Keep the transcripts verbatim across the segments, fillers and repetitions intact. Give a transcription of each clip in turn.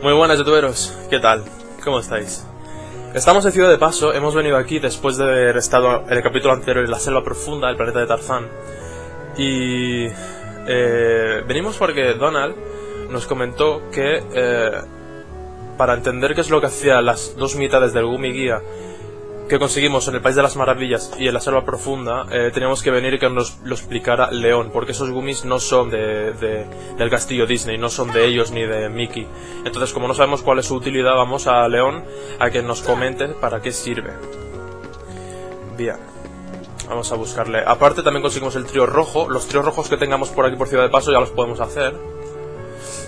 Muy buenas, youtuberos, ¿qué tal? ¿Cómo estáis? Estamos en Ciudad de Paso, hemos venido aquí después de haber estado en el capítulo anterior en la Selva Profunda, el planeta de Tarzán. Y... Eh, venimos porque Donald nos comentó que... Eh, para entender qué es lo que hacía las dos mitades del Gumi guia que conseguimos en el País de las Maravillas y en la Selva Profunda, eh, teníamos que venir que nos lo explicara León, porque esos gumis no son de, de, del Castillo Disney, no son de ellos ni de Mickey. Entonces, como no sabemos cuál es su utilidad, vamos a León a que nos comente para qué sirve. Bien, vamos a buscarle. Aparte, también conseguimos el trío rojo. Los tríos rojos que tengamos por aquí por Ciudad de Paso ya los podemos hacer.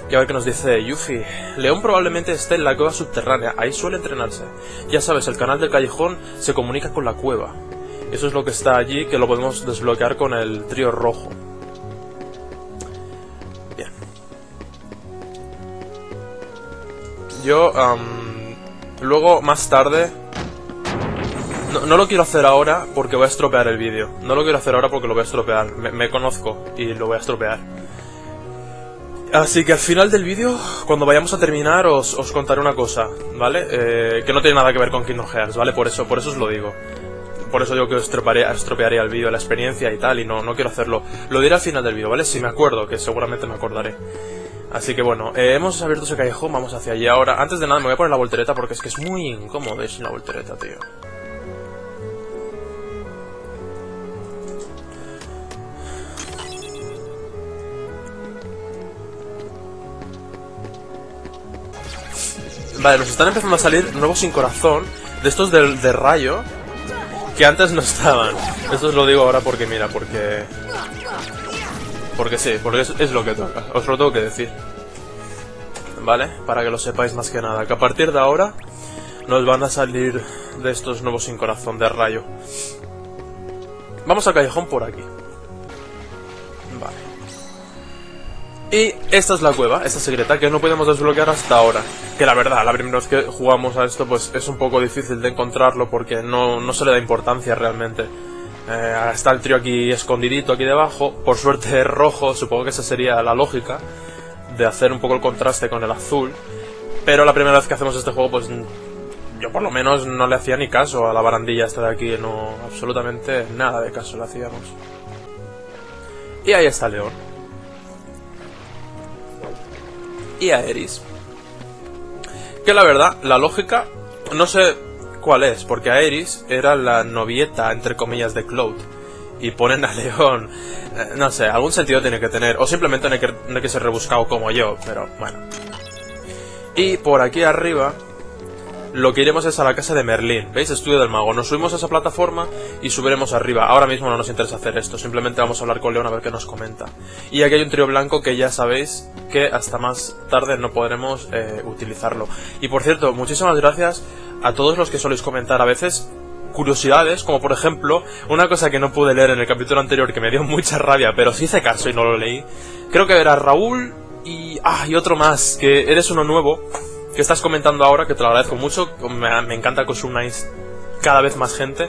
Y a ver qué nos dice Yuffie. León probablemente esté en la cueva subterránea, ahí suele entrenarse. Ya sabes, el canal del callejón se comunica con la cueva. Eso es lo que está allí, que lo podemos desbloquear con el trío rojo. Bien. Yo, um, luego, más tarde... No, no lo quiero hacer ahora porque voy a estropear el vídeo. No lo quiero hacer ahora porque lo voy a estropear. Me, me conozco y lo voy a estropear. Así que al final del vídeo, cuando vayamos a terminar, os, os contaré una cosa, ¿vale? Eh, que no tiene nada que ver con Kingdom Hearts, ¿vale? Por eso, por eso os lo digo. Por eso digo que os estropearé, estropearé el vídeo, la experiencia y tal, y no, no quiero hacerlo. Lo diré al final del vídeo, ¿vale? Si me acuerdo, que seguramente me acordaré. Así que bueno, eh, hemos abierto ese callejón, vamos hacia allí ahora. Antes de nada me voy a poner la voltereta porque es que es muy incómodo ir sin la voltereta, tío. Vale, nos están empezando a salir nuevos Sincorazón, de estos de, de rayo, que antes no estaban. Esto os lo digo ahora porque, mira, porque... Porque sí, porque es, es lo que toca, os lo tengo que decir. Vale, para que lo sepáis más que nada, que a partir de ahora nos van a salir de estos nuevos Sincorazón de rayo. Vamos al callejón por aquí. Vale. Y esta es la cueva, esta secreta, que no podemos desbloquear hasta ahora. Que la verdad, la primera vez que jugamos a esto, pues es un poco difícil de encontrarlo porque no, no se le da importancia realmente. Eh, está el trío aquí escondidito, aquí debajo. Por suerte es rojo, supongo que esa sería la lógica de hacer un poco el contraste con el azul. Pero la primera vez que hacemos este juego, pues yo por lo menos no le hacía ni caso a la barandilla esta de aquí. No, absolutamente nada de caso le hacíamos. Y ahí está León. Y a Eris. Que la verdad, la lógica, no sé cuál es, porque Aeris era la novieta, entre comillas, de Cloud. Y ponen a León, eh, no sé, algún sentido tiene que tener, o simplemente no hay que, no hay que ser rebuscado como yo, pero bueno. Y por aquí arriba, lo que iremos es a la casa de Merlin, ¿veis? Estudio del mago, nos subimos a esa plataforma y subiremos arriba. Ahora mismo no nos interesa hacer esto, simplemente vamos a hablar con León a ver qué nos comenta. Y aquí hay un trío blanco que ya sabéis que hasta más tarde no podremos eh, utilizarlo. Y por cierto, muchísimas gracias a todos los que soléis comentar a veces curiosidades, como por ejemplo, una cosa que no pude leer en el capítulo anterior que me dio mucha rabia, pero sí hice caso y no lo leí. Creo que era Raúl y... ah, y otro más, que eres uno nuevo que estás comentando ahora, que te lo agradezco mucho. Me, me encanta que os unáis cada vez más gente.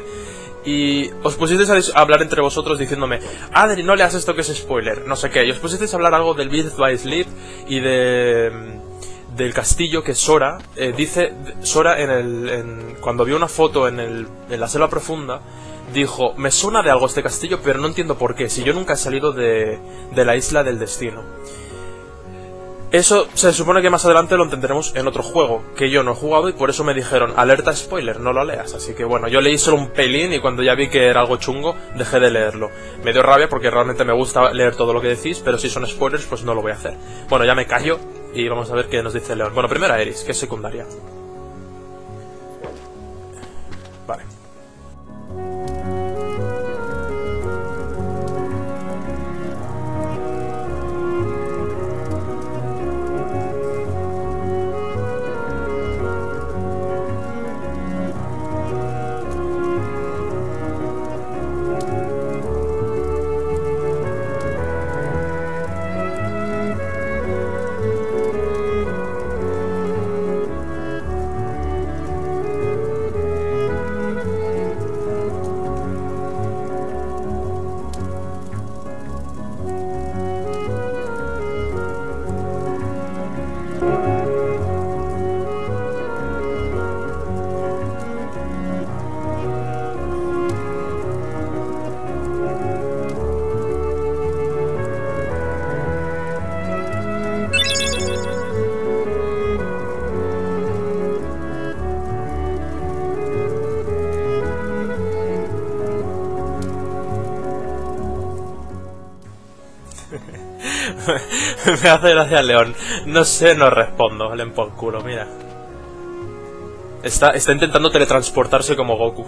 Y os pusisteis a hablar entre vosotros diciéndome: Adri, no leas esto que es spoiler, no sé qué. Y os pusisteis a hablar algo del Biz by Sleep y de... del castillo que Sora eh, dice... Sora en el... En, cuando vio una foto en, el, en la Selva Profunda, dijo: me suena de algo este castillo, pero no entiendo por qué, si yo nunca he salido de, de la isla del destino. Eso se supone que más adelante lo entenderemos en otro juego, que yo no he jugado y por eso me dijeron: alerta spoiler, no lo leas. Así que bueno, yo leí solo un pelín y cuando ya vi que era algo chungo, dejé de leerlo. Me dio rabia porque realmente me gusta leer todo lo que decís, pero si son spoilers, pues no lo voy a hacer. Bueno, ya me callo y vamos a ver qué nos dice León. Bueno, primero a Eris, que es secundaria. Vale. Me hace gracia León. No sé, no respondo. Valen por culo, mira. Está, está intentando teletransportarse como Goku.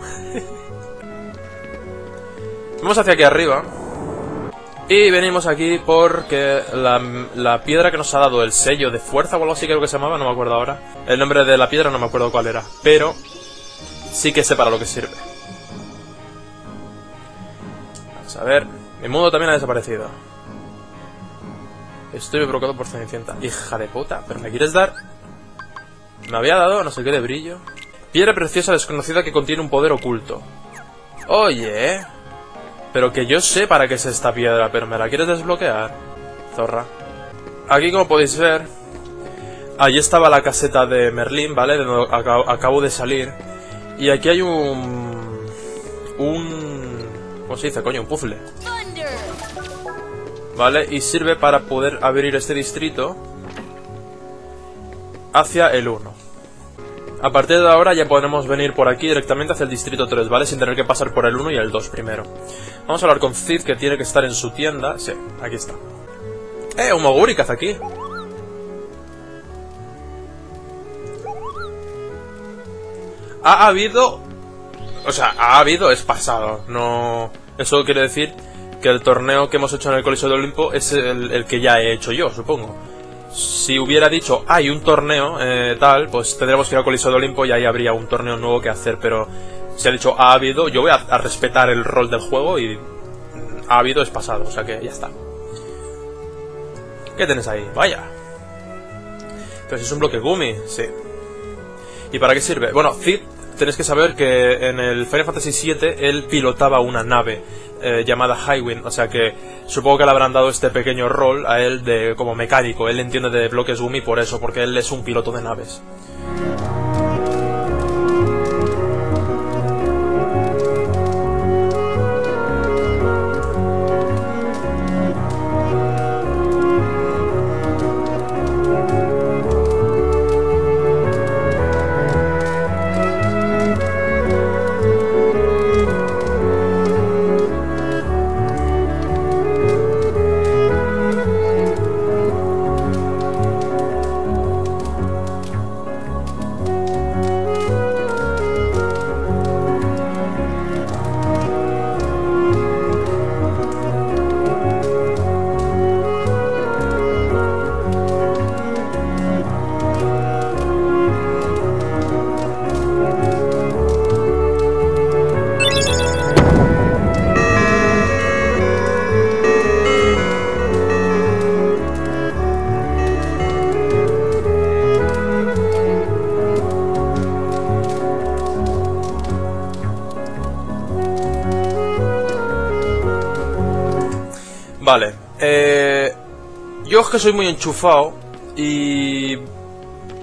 Vamos hacia aquí arriba. Y venimos aquí porque la, la piedra que nos ha dado el sello de fuerza o algo así creo que se llamaba, no me acuerdo ahora. El nombre de la piedra no me acuerdo cuál era, pero sí que sé para lo que sirve. Vamos a ver. Mi mundo también ha desaparecido. Estoy provocado por Cenicienta. Hija de puta, pero me quieres dar... Me había dado no sé qué de brillo. Piedra preciosa desconocida que contiene un poder oculto. Oye... Pero que yo sé para qué es esta piedra, pero me la quieres desbloquear, zorra. Aquí, como podéis ver, ahí estaba la caseta de Merlin, ¿vale? De donde acabo de salir. Y aquí hay un... Un... ¿Cómo se dice, coño? Un puzzle. ¿Vale? Y sirve para poder abrir este distrito hacia el uno. A partir de ahora ya podremos venir por aquí directamente hacia el distrito tres, ¿vale? Sin tener que pasar por el uno y el dos primero. Vamos a hablar con Cid, que tiene que estar en su tienda. Sí, aquí está. ¡Eh, un Moguri que hace aquí! Ha habido... O sea, ha habido es pasado. No... Eso quiere decir que el torneo que hemos hecho en el Coliseo de Olimpo es el, el que ya he hecho yo, supongo. Si hubiera dicho, hay un torneo, eh, tal, pues tendríamos que ir al Coliseo de Olimpo y ahí habría un torneo nuevo que hacer, pero si ha dicho, ha habido, yo voy a, a respetar el rol del juego y ha habido es pasado, o sea que ya está. ¿Qué tenés ahí? Vaya. Pero si es un bloque Gumi, sí. ¿Y para qué sirve? Bueno, Cid, tenéis que saber que en el Final Fantasy siete él pilotaba una nave eh, llamada Highwind, o sea que supongo que le habrán dado este pequeño rol a él de como mecánico. Él entiende de bloques Gumi por eso, porque él es un piloto de naves. Vale, eh, yo es que soy muy enchufado y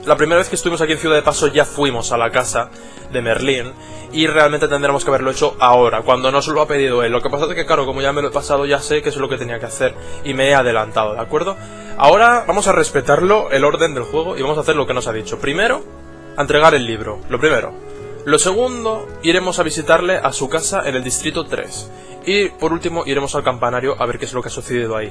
la primera vez que estuvimos aquí en Ciudad de Paso ya fuimos a la casa de Merlin y realmente tendremos que haberlo hecho ahora, cuando no se lo ha pedido él. Lo que pasa es que claro, como ya me lo he pasado ya sé que eso es lo que tenía que hacer y me he adelantado, ¿de acuerdo? Ahora vamos a respetarlo, el orden del juego, y vamos a hacer lo que nos ha dicho. Primero, a entregar el libro, lo primero. Lo segundo, iremos a visitarle a su casa en el distrito tres. Y por último iremos al campanario a ver qué es lo que ha sucedido ahí.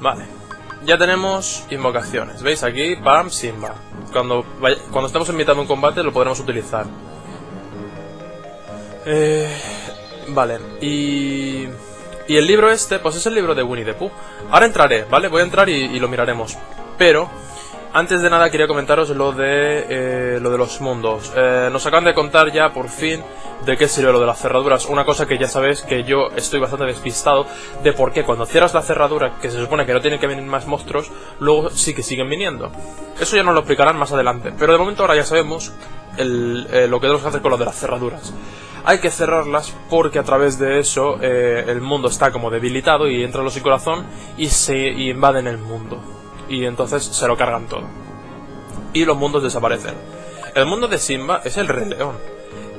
Vale, ya tenemos invocaciones, ¿veis? Aquí, pam, Simba. Cuando, vaya, cuando estemos en mitad de un combate lo podremos utilizar. Eh, Vale, y... y el libro este, pues es el libro de Winnie the Pooh. Ahora entraré, ¿vale? Voy a entrar y, y lo miraremos. Pero, antes de nada quería comentaros lo de eh, lo de los mundos. Eh, nos acaban de contar ya, por fin, de qué sirve lo de las cerraduras. Una cosa que ya sabéis que yo estoy bastante despistado de por qué cuando cierras la cerradura, que se supone que no tienen que venir más monstruos, luego sí que siguen viniendo. Eso ya nos lo explicarán más adelante. Pero de momento ahora ya sabemos el, eh, lo que tenemos que hacer con lo de las cerraduras. Hay que cerrarlas porque a través de eso eh, el mundo está como debilitado y entran los Sincorazón y se y invaden el mundo. Y entonces se lo cargan todo. Y los mundos desaparecen. El mundo de Simba es el Rey León.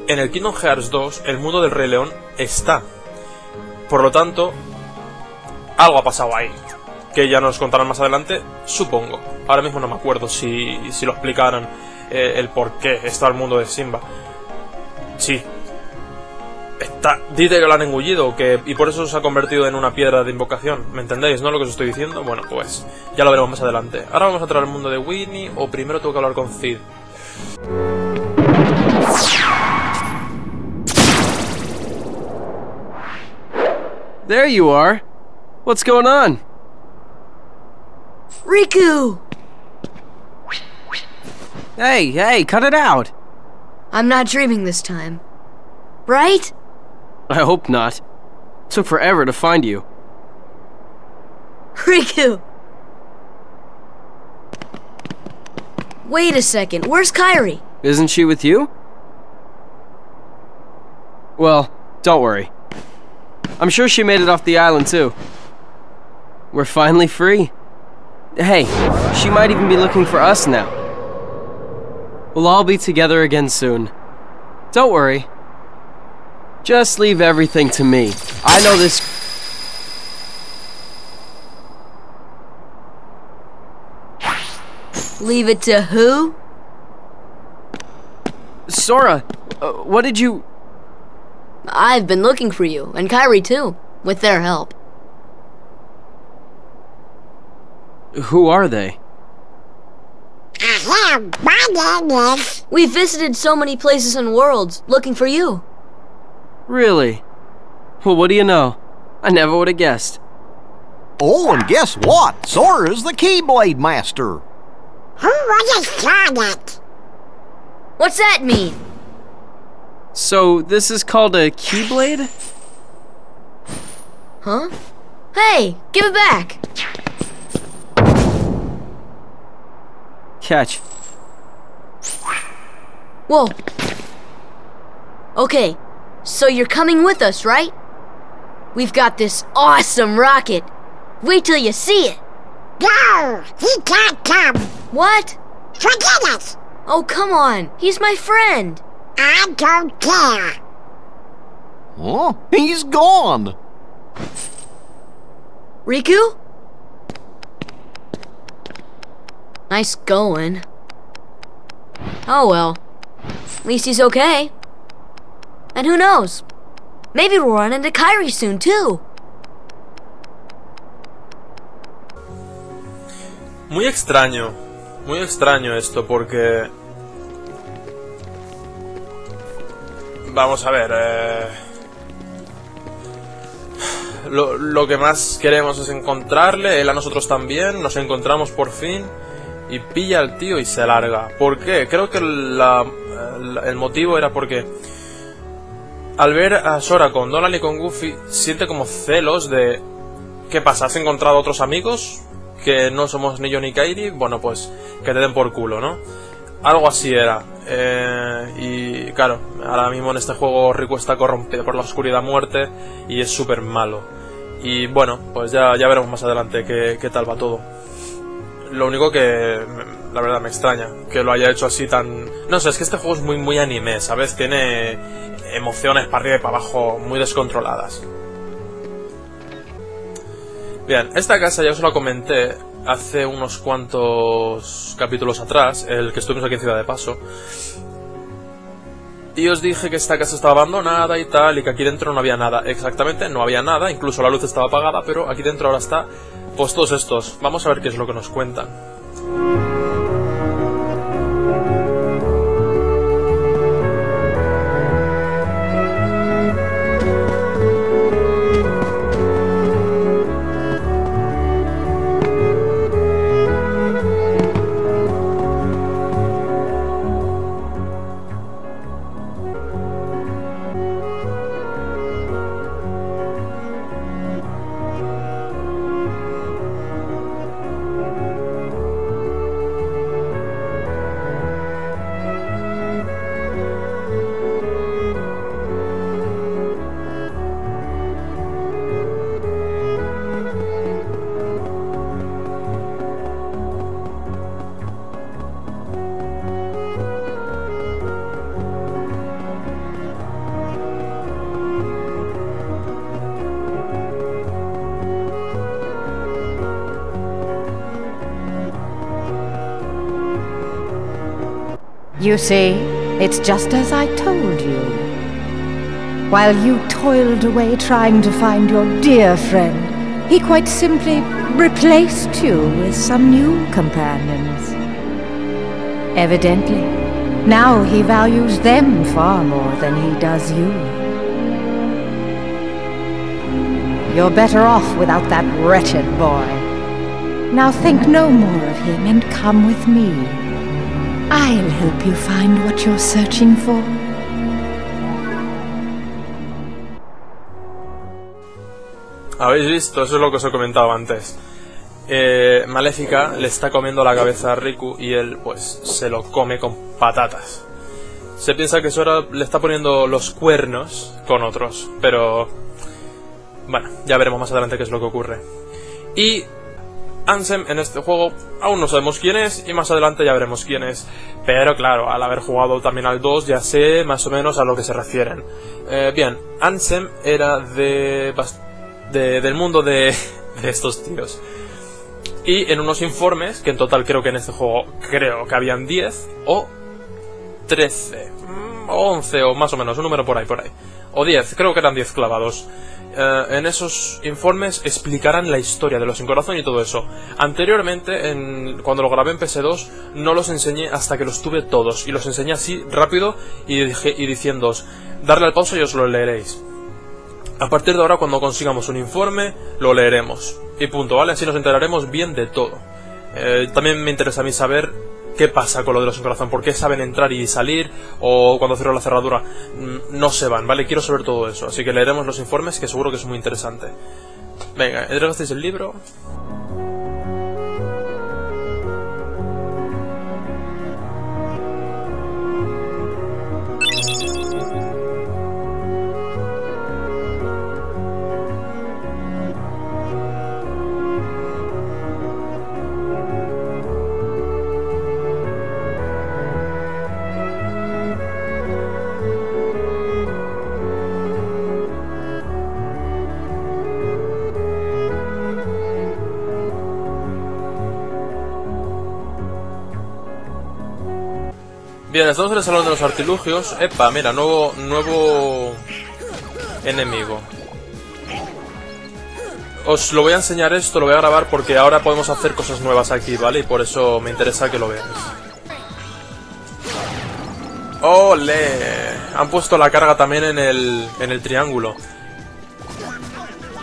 En el Kingdom Hearts dos el mundo del Rey León está. Por lo tanto, algo ha pasado ahí. Que ya nos contarán más adelante, supongo. Ahora mismo no me acuerdo si, si lo explicaron eh, el por qué está el mundo de Simba. Sí. Está, dite que lo han engullido que, y por eso se ha convertido en una piedra de invocación. ¿Me entendéis, no? Lo que os estoy diciendo. Bueno, pues ya lo veremos más adelante. Ahora vamos a entrar al mundo de Winnie. O primero tengo que hablar con Cid. There you are. What's going on? Riku. Hey, hey, cut it out. I'm not dreaming this time. Right? I hope not. It took forever to find you. Riku! Wait a second, where's Kairi? Isn't she with you? Well, don't worry. I'm sure she made it off the island too. We're finally free. Hey, she might even be looking for us now. We'll all be together again soon. Don't worry. Just leave everything to me. I know this. Leave it to who? Sora, uh, what did you... I've been looking for you, and Kairi too, with their help. Who are they? We visited so many places and worlds, looking for you. Really? Well, what do you know? I never would have guessed. Oh, and guess what? Sora's the Keyblade Master. Who was that? What's that mean? So, this is called a Keyblade? Huh? Hey, give it back! Catch. Whoa. Okay. So you're coming with us, right? We've got this awesome rocket. Wait till you see it. No, he can't come. What? Forget it. Oh, come on. He's my friend. I don't care. Oh, he's gone. Riku? Nice going. Oh, well. At least he's okay. And who knows? Maybe we'll run into Kairi soon too. Muy extraño, muy extraño esto porque vamos a ver. Eh... Lo, lo que más queremos es encontrarle, él a nosotros también. Nos encontramos por fin y pilla al tío y se larga. ¿Por qué? Creo que la, la, el motivo era porque al ver a Sora con Donald y con Goofy, siente como celos de... ¿Qué pasa? ¿Has encontrado otros amigos? ¿Que no somos ni yo ni Kairi? Bueno, pues que te den por culo, ¿no? Algo así era. Eh, y claro, ahora mismo en este juego Riku está corrompido por la oscuridad muerte y es súper malo. Y bueno, pues ya, ya veremos más adelante qué, qué tal va todo. Lo único que... la verdad me extraña que lo haya hecho así tan... No sé, es que este juego es muy, muy anime, ¿sabes? Tiene... emociones para arriba y para abajo muy descontroladas. Bien, esta casa ya os la comenté hace unos cuantos capítulos atrás, el que estuvimos aquí en Ciudad de Paso. Y os dije que esta casa estaba abandonada y tal, y que aquí dentro no había nada. Exactamente, no había nada, incluso la luz estaba apagada, pero aquí dentro ahora está, pues todos estos. Vamos a ver qué es lo que nos cuentan. You see, it's just as I told you. While you toiled away trying to find your dear friend, he quite simply replaced you with some new companions. Evidently, now he values them far more than he does you. You're better off without that wretched boy. Now think no more of him and come with me. I'll help you find what you're searching for. ¿Habéis visto? Eso es lo que os he comentado antes. Eh, Maléfica le está comiendo la cabeza a Riku y él, pues, se lo come con patatas. Se piensa que Sora le está poniendo los cuernos con otros, pero... bueno, ya veremos más adelante qué es lo que ocurre. Y Ansem en este juego aún no sabemos quién es y más adelante ya veremos quién es. Pero claro, al haber jugado también al dos ya sé más o menos a lo que se refieren. Eh, bien, Ansem era de, de del mundo de, de estos tíos. Y en unos informes, que en total creo que en este juego creo que habían diez o trece o once o más o menos, un número por ahí, por ahí. O diez, creo que eran diez clavados. Uh, en esos informes explicarán la historia de los Sincorazón y todo eso. Anteriormente, en, cuando lo grabé en P S dos, no los enseñé hasta que los tuve todos. Y los enseñé así, rápido, y, dije, y diciéndoos, darle al pausa y os lo leeréis. A partir de ahora, cuando consigamos un informe, lo leeremos. Y punto, ¿vale? Así nos enteraremos bien de todo. Eh, también me interesa a mí saber qué pasa con lo de los Sincorazón, por qué saben entrar y salir, o cuando cierro la cerradura no se van, ¿vale? Quiero saber todo eso, así que leeremos los informes, que seguro que es muy interesante. Venga, entregasteis el libro. Bien, estamos en el salón de los artilugios. Epa, mira, nuevo, nuevo enemigo. Os lo voy a enseñar esto, lo voy a grabar porque ahora podemos hacer cosas nuevas aquí, ¿vale? Y por eso me interesa que lo veáis. ¡Ole! Han puesto la carga también en el, en el triángulo.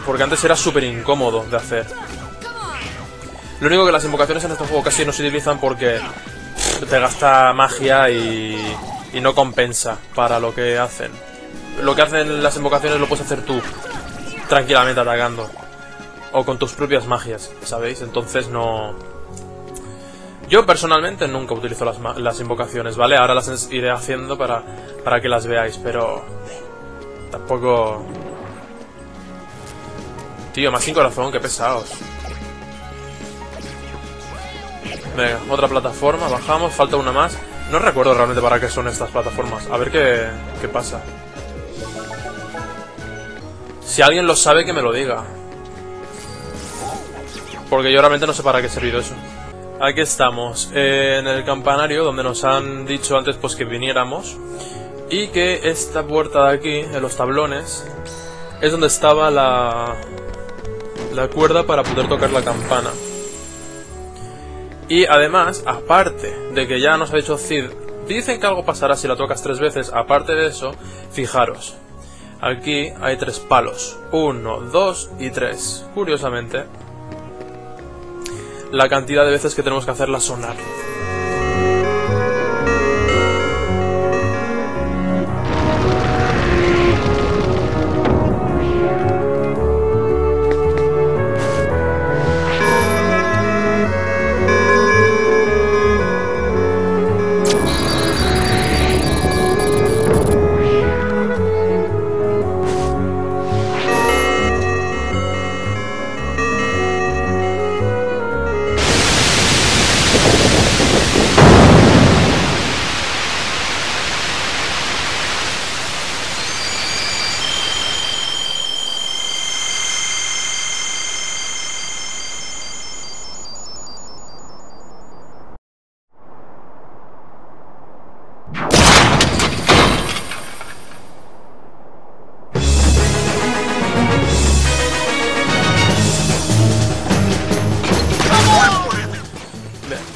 Porque antes era súper incómodo de hacer. Lo único que las invocaciones en este juego casi no se utilizan porque... te gasta magia y, y no compensa para lo que hacen. Lo que hacen las invocaciones lo puedes hacer tú, tranquilamente atacando. O con tus propias magias, ¿sabéis? Entonces no... yo personalmente nunca utilizo las, las invocaciones, ¿vale? Ahora las iré haciendo para, para que las veáis, pero... tampoco... tío, más sin corazón, qué pesados. Venga, otra plataforma, bajamos, falta una más. No recuerdo realmente para qué son estas plataformas. A ver qué, qué pasa. Si alguien lo sabe, que me lo diga. Porque yo realmente no sé para qué ha servido eso. Aquí estamos, eh, en el campanario, donde nos han dicho antes pues que viniéramos. Y que esta puerta de aquí, en los tablones, es donde estaba la, la cuerda para poder tocar la campana. Y además, aparte de que ya nos ha dicho Cid, dicen que algo pasará si la tocas tres veces, aparte de eso, fijaros, aquí hay tres palos, uno, dos y tres. Curiosamente, la cantidad de veces que tenemos que hacerla sonar.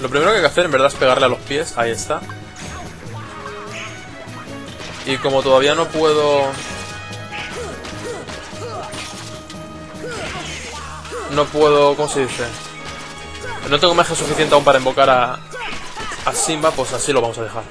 Lo primero que hay que hacer en verdad es pegarle a los pies. Ahí está. Y como todavía no puedo... No puedo... ¿Cómo se dice? No tengo magia suficiente aún para invocar a... a Simba, pues así lo vamos a dejar.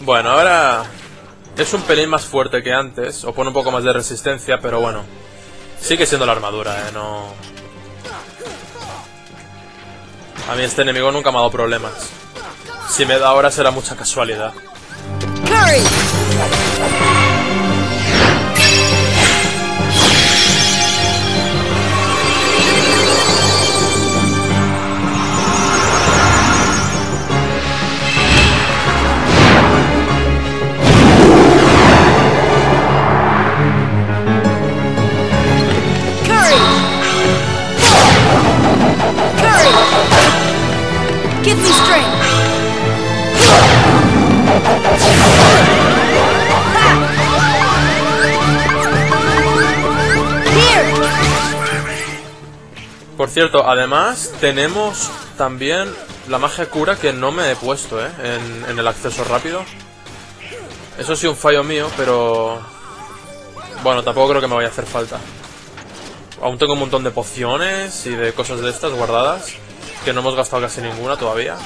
Bueno, ahora es un pelín más fuerte que antes, o pone un poco más de resistencia, pero bueno, sigue siendo la armadura, eh, no... A mí este enemigo nunca me ha dado problemas. Si me da ahora será mucha casualidad. Por cierto, además tenemos también la magia cura que no me he puesto, ¿eh? En, en el acceso rápido. Eso sí, un fallo mío, pero... Bueno, tampoco creo que me vaya a hacer falta. Aún tengo un montón de pociones y de cosas de estas guardadas, que no hemos gastado casi ninguna todavía.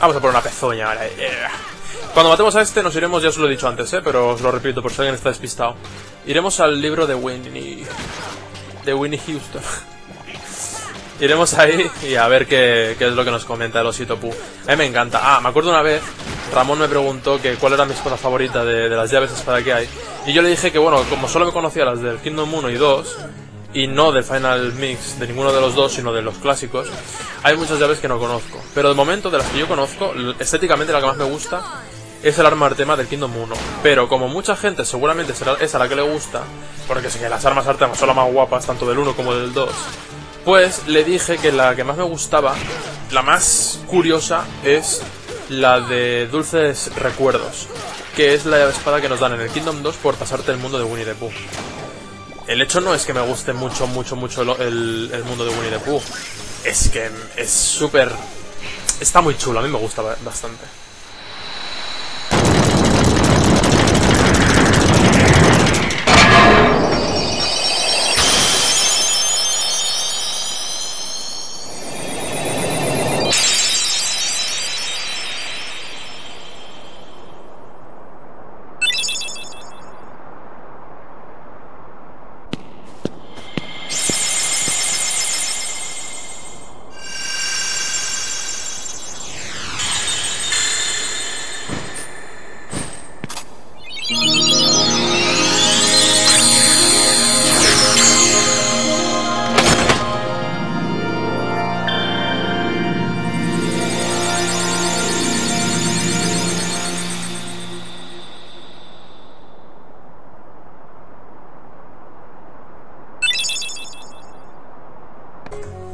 Vamos a poner una pezuña ahora. Yeah. Cuando matemos a este nos iremos, ya os lo he dicho antes, ¿eh? Pero os lo repito por si alguien está despistado. Iremos al libro de Winnie... De Winnie Houston. Iremos ahí y a ver qué, qué es lo que nos comenta el osito Pooh. A mí me encanta. Ah, me acuerdo una vez, Ramón me preguntó que cuál era mi cosa favorita de, de las llaves espada que hay. Y yo le dije que, bueno, como solo me conocía las del Kingdom uno y dos, y no del Final Mix, de ninguno de los dos, sino de los clásicos, hay muchas llaves que no conozco. Pero de momento, de las que yo conozco, estéticamente la que más me gusta es el arma artema del Kingdom uno. Pero como mucha gente seguramente será esa la que le gusta, porque sé que las armas artemas son las más guapas, tanto del uno como del dos... Pues le dije que la que más me gustaba, la más curiosa, es la de Dulces Recuerdos, que es la llave espada que nos dan en el Kingdom dos por pasarte el mundo de Winnie the Pooh. El hecho no es que me guste mucho, mucho, mucho el, el, el mundo de Winnie the Pooh. Es que es súper... Está muy chulo, a mí me gusta bastante.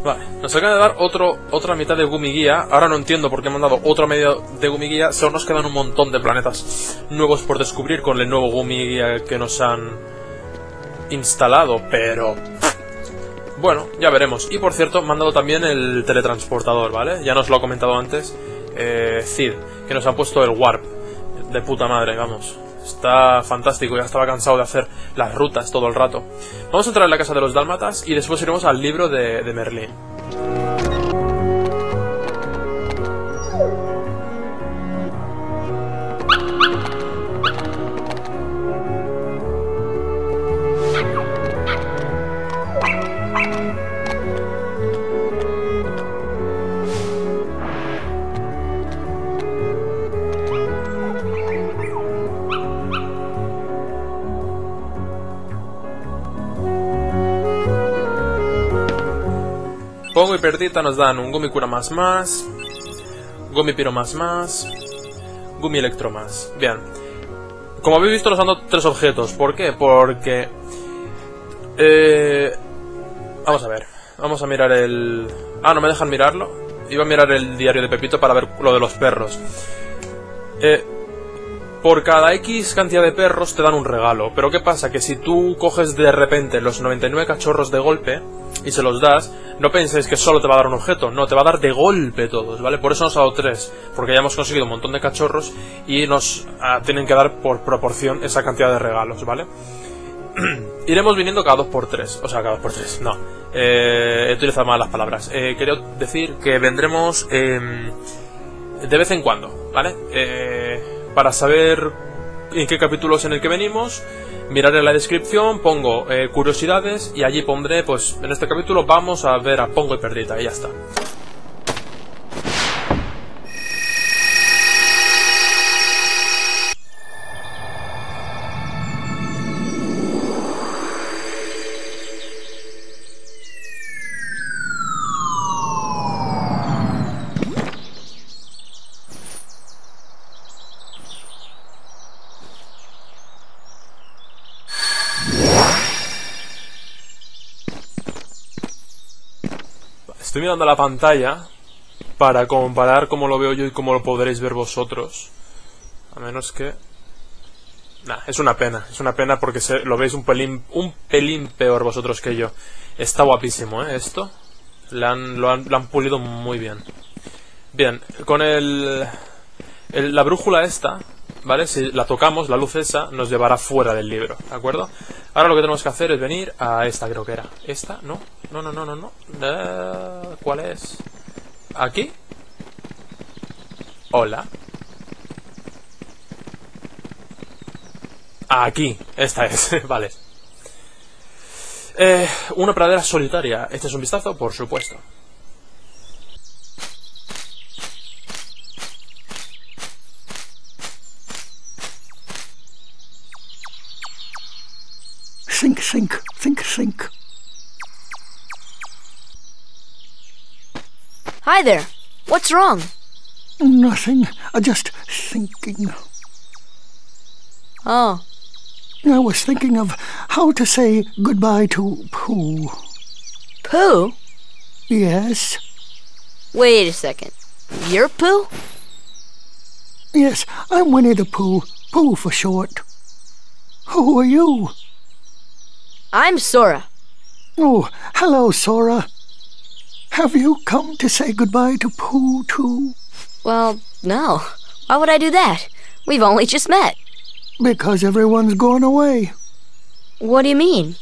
Vale, nos acaban de dar otro, otra mitad de Gumi guia. Ahora no entiendo por qué me han dado otra media de Gumi guia. Solo nos quedan un montón de planetas nuevos por descubrir con el nuevo Gumi guia que nos han instalado, pero... Bueno, ya veremos. Y por cierto, me han dado también el teletransportador, ¿vale? Ya nos lo ha comentado antes eh, Cid, que nos han puesto el Warp. De puta madre, vamos. Está fantástico, ya estaba cansado de hacer las rutas todo el rato. Vamos a entrar en la casa de los dálmatas y después iremos al libro de, de Merlín. Pongo y Perdita nos dan un Gumi cura más más, Gumi piro más más, Gumi Electromas. Bien. Como habéis visto, nos han dado tres objetos. ¿Por qué? Porque... Eh... Vamos a ver. Vamos a mirar el... Ah, no me dejan mirarlo. Iba a mirar el diario de Pepito para ver lo de los perros. Eh... Por cada X cantidad de perros te dan un regalo. Pero ¿qué pasa? Que si tú coges de repente los noventa y nueve cachorros de golpe y se los das, no penséis que solo te va a dar un objeto. No, te va a dar de golpe todos, ¿vale? Por eso nos ha dado tres. Porque ya hemos conseguido un montón de cachorros y nos ah, tienen que dar por proporción esa cantidad de regalos, ¿vale? Iremos viniendo cada dos por tres. O sea, cada dos por tres, no. Eh, he utilizado mal las palabras. Eh, quería decir que vendremos eh, de vez en cuando, ¿vale? Eh... Para saber en qué capítulo es en el que venimos, miraré la descripción, pongo eh, curiosidades y allí pondré, pues, en este capítulo vamos a ver a Pongo y Perdita y ya está. Estoy mirando la pantalla para comparar cómo lo veo yo y cómo lo podréis ver vosotros. A menos que... Nah, es una pena. Es una pena porque se, lo veis un pelín, un pelín peor vosotros que yo. Está guapísimo, ¿eh? Esto. Le han, lo, han, lo han pulido muy bien. Bien, con el, el... La brújula esta, ¿vale? Si la tocamos, la luz esa, nos llevará fuera del libro, ¿de acuerdo? Ahora lo que tenemos que hacer es venir a esta, creo que era. ¿Esta? No. No, no, no, no, no. Eh, ¿Cuál es? ¿Aquí? Hola. Aquí. Esta es. Vale. Eh, una pradera solitaria. Este es un vistazo, por supuesto. Sink, sink, sink, sink. Hi there. What's wrong? Nothing. I just thinking. Oh. I was thinking of how to say goodbye to Pooh. Pooh? Yes. Wait a second. You're Pooh? Yes, I'm Winnie the Pooh. Pooh for short. Who are you? I'm Sora. Oh, hello, Sora. Have you come to say goodbye to Pooh, too? Well, no. Why would I do that? We've only just met. Because everyone's gone away. What do you mean?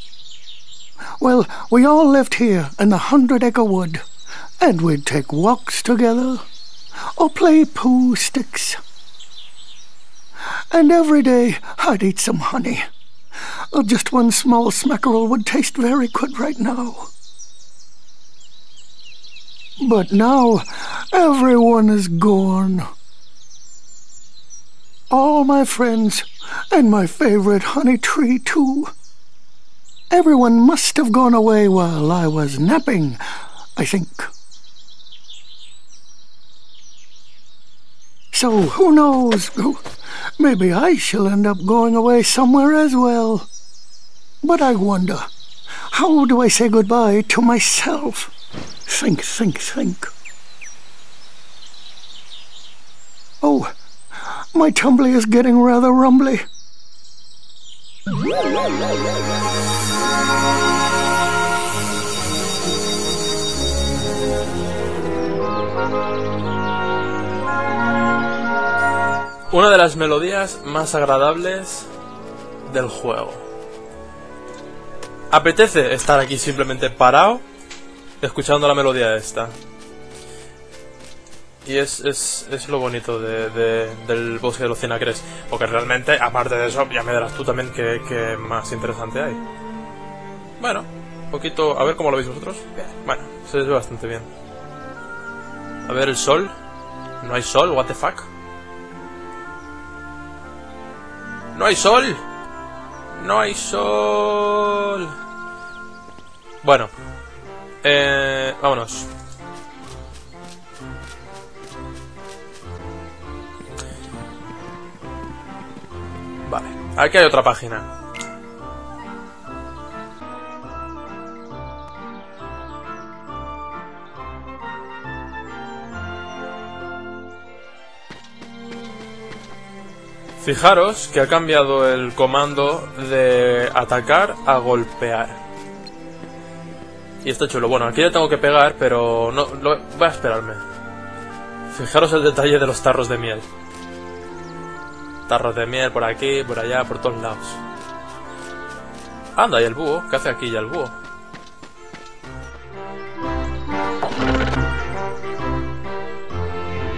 Well, we all lived here in the Hundred Acre Wood, and we'd take walks together, or play Pooh sticks. And every day, I'd eat some honey. Just one small smackerel would taste very good right now. But now, everyone is gone. All my friends, and my favorite honey tree, too. Everyone must have gone away while I was napping, I think. So, who knows? Maybe I shall end up going away somewhere as well. But I wonder, how do I say goodbye to myself? Think, think, think. Oh, my tumbly is getting rather rumbly. Una de las melodías más agradables del juego. Apetece estar aquí simplemente parado escuchando la melodía esta. Y es, es, es lo bonito de, de, del Bosque de los cien Acres. Porque realmente, aparte de eso, ya me darás tú también que, que más interesante hay. Bueno, un poquito... A ver cómo lo veis vosotros. Bueno, se les ve bastante bien. A ver el sol. No hay sol, what the fuck. ¡No hay sol! ¡No hay sol! Bueno. Eh, vámonos. Aquí hay otra página. Fijaros que ha cambiado el comando de atacar a golpear. Y está chulo. Bueno, aquí le tengo que pegar, pero no, lo, voy a esperarme. Fijaros el detalle de los tarros de miel. Tarros de miel por aquí, por allá, por todos lados. Anda, y el búho. ¿Qué hace aquí ya el búho?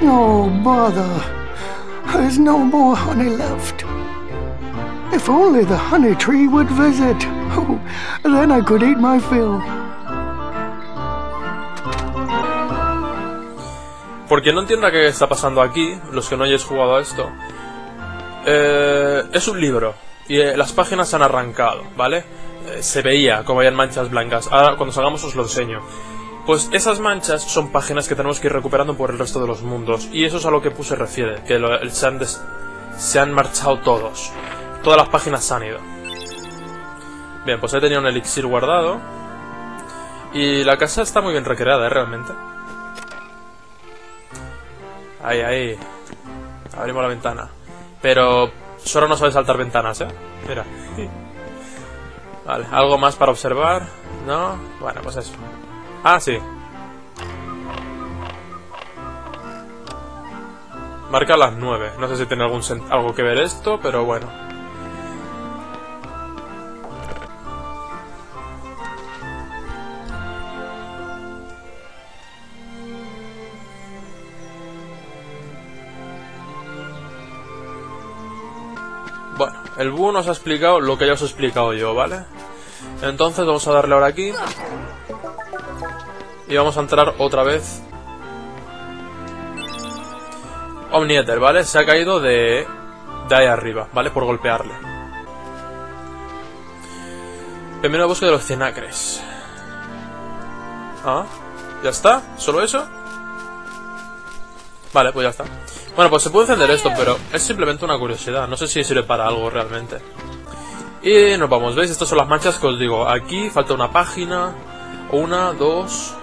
Oh, mother. There's no more honey left. If only the honey tree would visit. Oh, then I could eat my fill. Porque no entienda qué está pasando aquí, los que no hayáis jugado a esto. Eh, es un libro y eh, las páginas se han arrancado, ¿vale? Eh, se veía como habían manchas blancas. Ahora cuando salgamos os lo enseño. Pues esas manchas son páginas que tenemos que ir recuperando por el resto de los mundos. Y eso es a lo que Pooh se refiere, que lo, se, han des, se han marchado todos. Todas las páginas se han ido. Bien, pues he tenido un elixir guardado. Y la casa está muy bien recreada, ¿eh? Realmente. Ahí, ahí. Abrimos la ventana. Pero Sora no sabe saltar ventanas, ¿eh? Mira. Vale, algo más para observar. ¿No? Bueno, pues eso. Ah, sí. Marca las nueve. No sé si tiene algún algo que ver esto, pero bueno. Bueno, el búho nos ha explicado lo que ya os he explicado yo, ¿vale? Entonces vamos a darle ahora aquí. Y vamos a entrar otra vez. Omnieter, ¿vale? Se ha caído de, de ahí arriba, ¿vale? Por golpearle. Primero bosque de los cien acres. Ah, ¿ya está? ¿Solo eso? Vale, pues ya está. Bueno, pues se puede encender esto, pero es simplemente una curiosidad. No sé si sirve para algo realmente. Y nos vamos, ¿veis? Estas son las manchas que os digo. Aquí falta una página. Una, dos...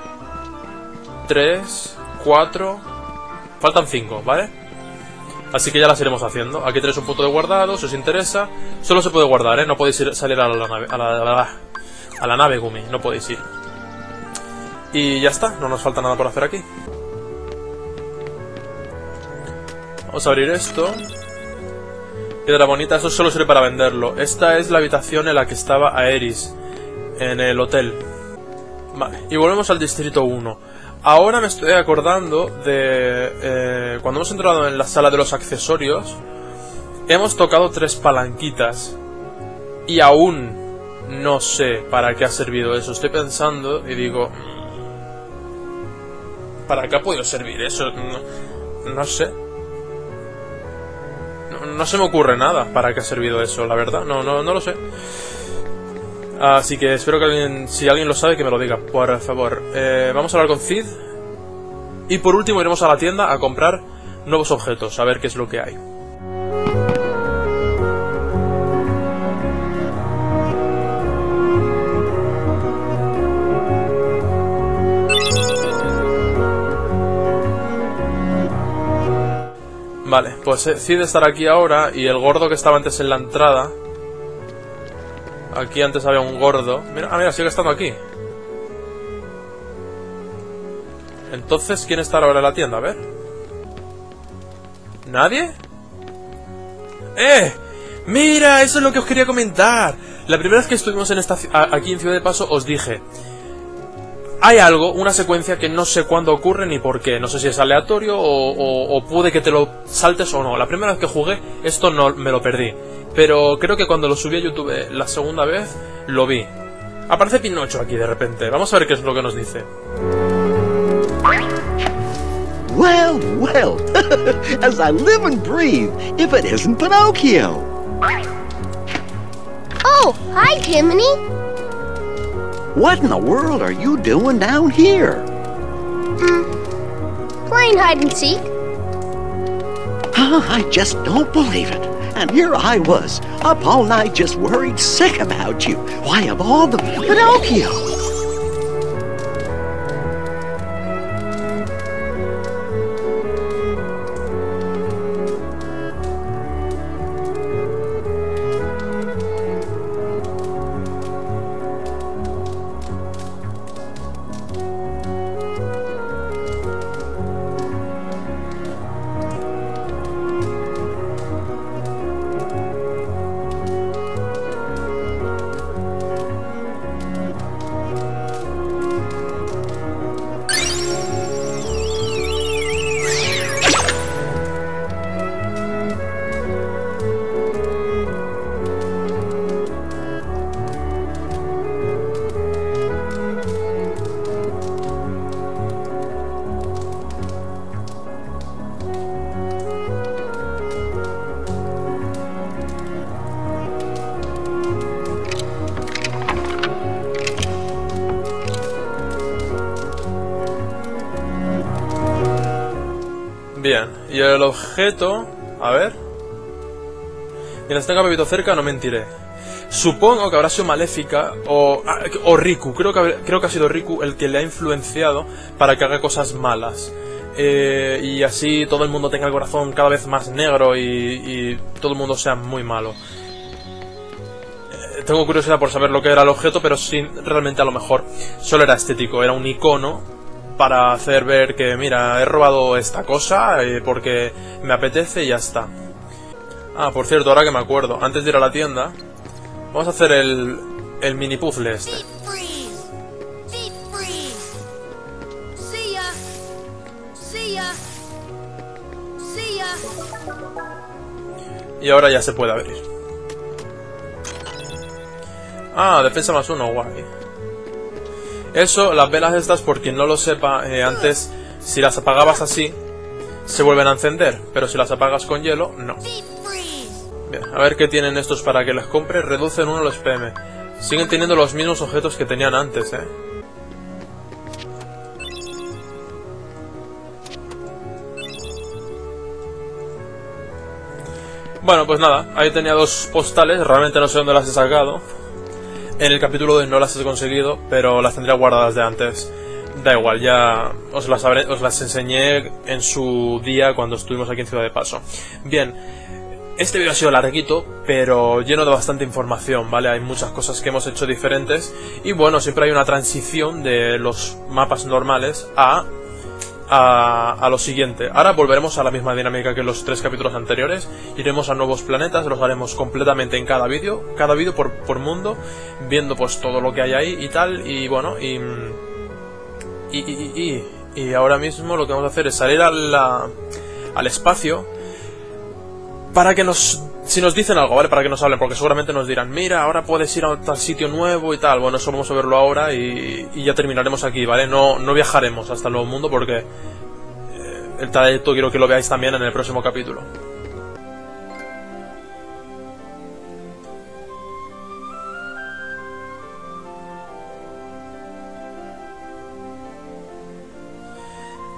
tres, cuatro... Faltan cinco, ¿vale? Así que ya las iremos haciendo. Aquí tenéis un punto de guardado, si os interesa. Solo se puede guardar, ¿eh? No podéis ir, salir a la nave... A la, a la, a la nave, Gumi. No podéis ir. Y ya está. No nos falta nada por hacer aquí. Vamos a abrir esto. Piedra bonita. Eso solo sirve para venderlo. Esta es la habitación en la que estaba Aeris. En el hotel. Vale, y volvemos al distrito uno. Ahora me estoy acordando de... Eh, cuando hemos entrado en la sala de los accesorios, hemos tocado tres palanquitas. Y aún no sé para qué ha servido eso. Estoy pensando y digo... ¿Para qué ha podido servir eso? No, no sé. No, no se me ocurre nada para qué ha servido eso, la verdad. No, no, no lo sé. Así que espero que alguien, si alguien lo sabe, que me lo diga, por favor. Eh, vamos a hablar con Cid. Y por último iremos a la tienda a comprar nuevos objetos, a ver qué es lo que hay. Vale, pues Cid estará aquí ahora y el gordo que estaba antes en la entrada... Aquí antes había un gordo. Mira, ah, mira, sigue estando aquí. Entonces, ¿quién estará ahora en la tienda? A ver. ¿Nadie? ¡Eh! ¡Mira! Eso es lo que os quería comentar. La primera vez que estuvimos en esta, aquí en Ciudad de Paso os dije... Hay algo, una secuencia que no sé cuándo ocurre ni por qué. No sé si es aleatorio o, o, o puede que te lo saltes o no. La primera vez que jugué, esto no me lo perdí. Pero creo que cuando lo subí a YouTube la segunda vez, lo vi. Aparece Pinocho aquí de repente. Vamos a ver qué es lo que nos dice. Well, well. As I live and breathe, if it isn't Pinocchio. Oh, hi, Jiminy. What in the world are you doing down here? Mm, playing hide and seek. Oh, I just don't believe it. and here I was, up all night just worried sick about you. Why, of all the Pinocchio! Bien, y el objeto... A ver... Mientras tenga Pepito cerca, no mentiré. Supongo que habrá sido Maléfica o, o Riku. Creo que, creo que ha sido Riku el que le ha influenciado para que haga cosas malas. Eh, y así todo el mundo tenga el corazón cada vez más negro y, y todo el mundo sea muy malo. Eh, tengo curiosidad por saber lo que era el objeto, pero sin realmente a lo mejor solo era estético, era un icono para hacer ver que, mira, he robado esta cosa porque me apetece y ya está. Ah, por cierto, ahora que me acuerdo, antes de ir a la tienda, vamos a hacer el, el mini puzzle este. Y ahora ya se puede abrir. Ah, defensa más uno, guay. Eso, las velas estas, por quien no lo sepa, eh, antes, si las apagabas así, se vuelven a encender. Pero si las apagas con hielo, no. Bien, a ver qué tienen estos para que las compre. Reducen uno los P M. Siguen teniendo los mismos objetos que tenían antes, eh. Bueno, pues nada, ahí tenía dos postales. Realmente no sé dónde las he sacado. En el capítulo dos no las he conseguido, pero las tendría guardadas de antes. Da igual, ya os las, habré, os las enseñé en su día cuando estuvimos aquí en Ciudad de Paso. Bien, este vídeo ha sido larguito, pero lleno de bastante información, ¿vale? Hay muchas cosas que hemos hecho diferentes. Y bueno, siempre hay una transición de los mapas normales a... A, a lo siguiente. Ahora volveremos a la misma dinámica que en los tres capítulos anteriores. Iremos a nuevos planetas, los haremos completamente en cada vídeo, cada vídeo por, por mundo, viendo pues todo lo que hay ahí y tal, y bueno, y y, y, y, y ahora mismo lo que vamos a hacer es salir a la, al espacio para que nos... Si nos dicen algo, ¿vale? Para que nos hablen, porque seguramente nos dirán, mira, ahora puedes ir a otro sitio nuevo y tal. Bueno, eso vamos a verlo ahora y, y ya terminaremos aquí, ¿vale? No, no viajaremos hasta el nuevo mundo porque eh, el trayecto quiero que lo veáis también en el próximo capítulo.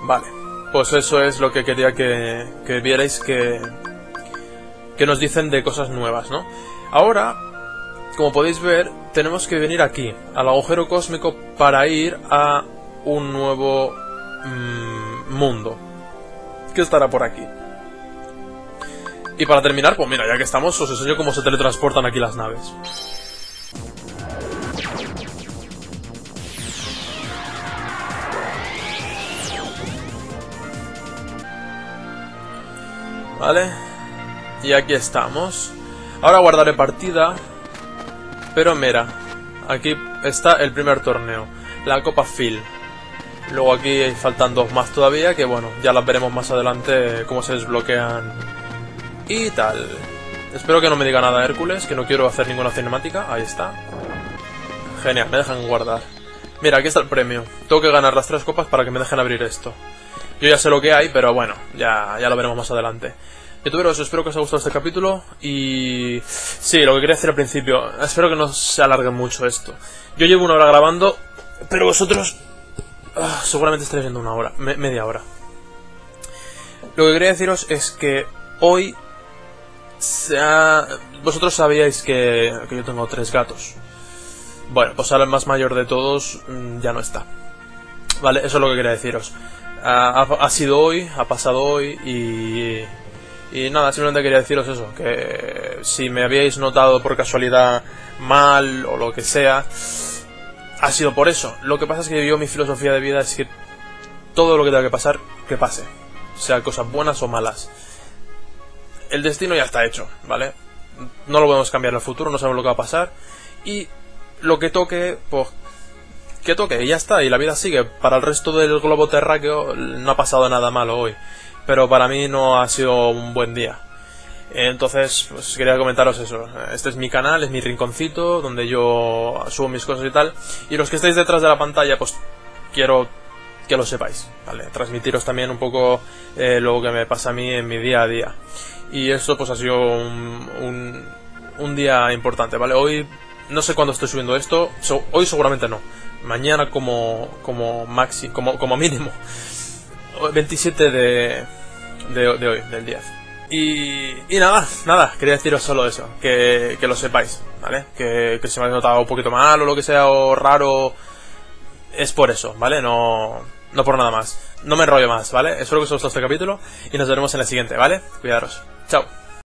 Vale, pues eso es lo que quería que, que vierais que... que nos dicen de cosas nuevas, ¿no? Ahora, como podéis ver, tenemos que venir aquí, al agujero cósmico, para ir a un nuevo mmm, mundo, que estará por aquí. Y para terminar, pues mira, ya que estamos, os enseño cómo se teletransportan aquí las naves. Vale... Y aquí estamos. Ahora guardaré partida. Pero mira, aquí está el primer torneo, la Copa Phil. Luego aquí faltan dos más todavía, que bueno, ya las veremos más adelante cómo se desbloquean y tal. Espero que no me diga nada Hércules, que no quiero hacer ninguna cinemática. Ahí está. Genial, me dejan guardar. Mira, aquí está el premio. Tengo que ganar las tres copas para que me dejen abrir esto. Yo ya sé lo que hay, pero bueno, ya, ya lo veremos más adelante. Youtuberos, espero que os haya gustado este capítulo y... Sí, lo que quería decir al principio, espero que no se alargue mucho esto. Yo llevo una hora grabando, pero vosotros... Ah, seguramente estaréis viendo una hora, me media hora. Lo que quería deciros es que hoy Uh, vosotros sabíais que, que yo tengo tres gatos. Bueno, pues ahora el más mayor de todos mmm, ya no está. Vale, eso es lo que quería deciros. Uh, ha, ha sido hoy, ha pasado hoy y... Y nada, simplemente quería deciros eso, que si me habíais notado por casualidad mal o lo que sea, ha sido por eso. Lo que pasa es que yo, mi filosofía de vida es que todo lo que tenga que pasar, que pase. Sea cosas buenas o malas. El destino ya está hecho, ¿vale? No lo podemos cambiar en el futuro, no sabemos lo que va a pasar. Y lo que toque, pues... que toque, y ya está, y la vida sigue. Para el resto del globo terráqueo no ha pasado nada malo hoy. Pero para mí no ha sido un buen día. Entonces, pues quería comentaros eso. Este es mi canal, es mi rinconcito, donde yo subo mis cosas y tal. Y los que estáis detrás de la pantalla, pues quiero que lo sepáis, ¿vale? Transmitiros también un poco eh, lo que me pasa a mí en mi día a día. Y esto pues ha sido un, un, un día importante, ¿vale? Hoy, no sé cuándo estoy subiendo esto. So, hoy seguramente no. Mañana como, como, maxi, como, como mínimo. veintisiete de, de, de hoy, del diez. Y, y nada, nada, quería deciros solo eso, que, que lo sepáis, ¿vale? Que, que si me habéis notado un poquito mal o lo que sea, o raro, es por eso, ¿vale? No, no por nada más. No me enrollo más, ¿vale? Espero que os haya gustado este capítulo y nos veremos en el siguiente, ¿vale? Cuidaros. Chao.